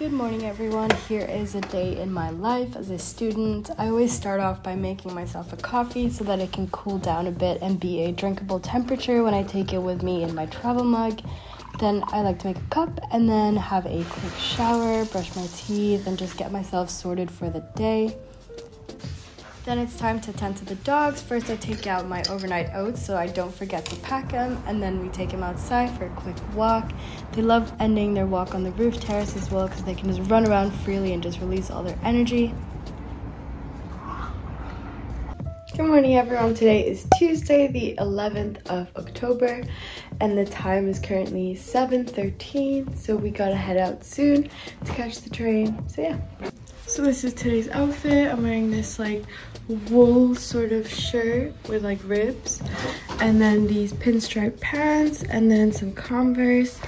Good morning, everyone. Here is a day in my life as a student. I always start off by making myself a coffee so that it can cool down a bit and be a drinkable temperature when I take it with me in my travel mug. Then I like to make a cup and then have a quick shower, brush my teeth, and just get myself sorted for the day. Then it's time to tend to the dogs. First, I take out my overnight oats so I don't forget to pack them, and then we take them outside for a quick walk. They love ending their walk on the roof terrace as well because they can just run around freely and just release all their energy. Good morning, everyone. Today is Tuesday, the 11th of October, and the time is currently 7:13, so we gotta head out soon to catch the train, so yeah. So this is today's outfit. I'm wearing this like wool sort of shirt with like ribs, and then these pinstripe pants, and then some Converse,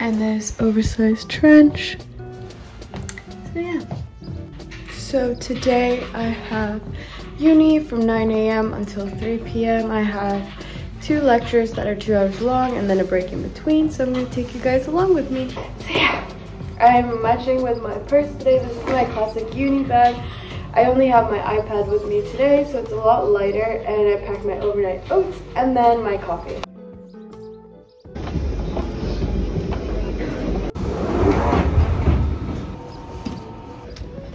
and this oversized trench. So yeah. So today I have uni from 9 a.m. until 3 p.m. I have two lectures that are 2 hours long and then a break in between, so I'm gonna take you guys along with me. So yeah. I'm matching with my purse today. This is my classic uni bag. I only have my iPad with me today, so it's a lot lighter, and I pack my overnight oats and then my coffee.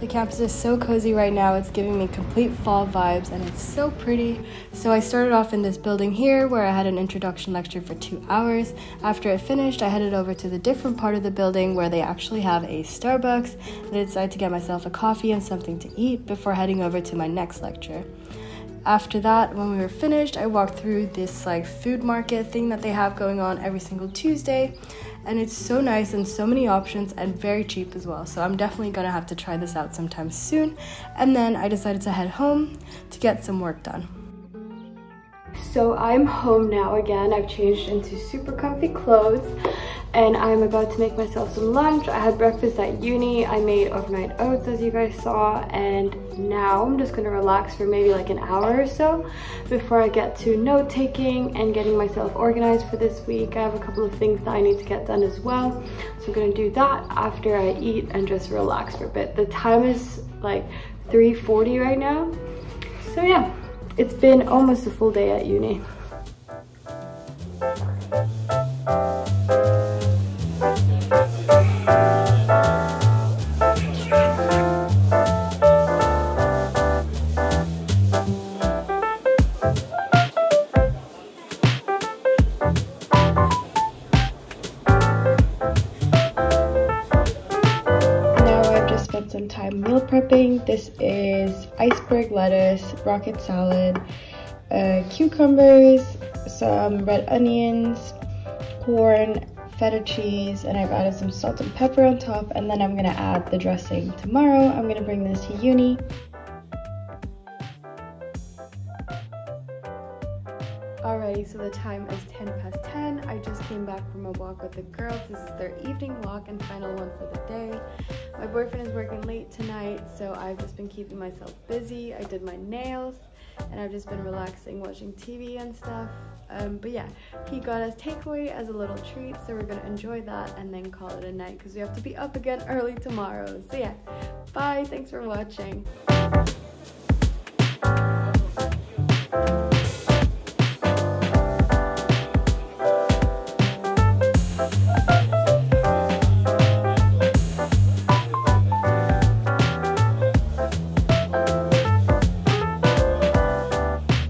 The campus is so cozy right now. It's giving me complete fall vibes, and it's so pretty. So I started off in this building here where I had an introduction lecture for 2 hours. After it finished, I headed over to the different part of the building where they actually have a Starbucks, and I decided to get myself a coffee and something to eat before heading over to my next lecture. After that, when we were finished, I walked through this like food market thing that they have going on every single Tuesday, and it's so nice and so many options and very cheap as well, so I'm definitely gonna have to try this out sometime soon. And then I decided to head home to get some work done. So I'm home now again. I've changed into super comfy clothes, and I'm about to make myself some lunch. I had breakfast at uni, I made overnight oats as you guys saw, and now I'm just gonna relax for maybe like an hour or so before I get to note taking and getting myself organized for this week. I have a couple of things that I need to get done as well, so I'm gonna do that after I eat and just relax for a bit. The time is like 3:40 right now, so yeah, it's been almost a full day at uni. Some time meal prepping. This is iceberg lettuce, rocket salad, cucumbers, some red onions, corn, feta cheese, and I've added some salt and pepper on top, and then I'm gonna add the dressing tomorrow. I'm gonna bring this to uni. Alrighty, so the time is 10 past 10. I just came back from a walk with the girls. This is their evening walk and final one for the day. My boyfriend is working late tonight, so I've just been keeping myself busy. I did my nails, and I've just been relaxing, watching TV and stuff. But yeah, he got us takeaway as a little treat, so we're gonna enjoy that and then call it a night because we have to be up again early tomorrow. So yeah, bye, thanks for watching.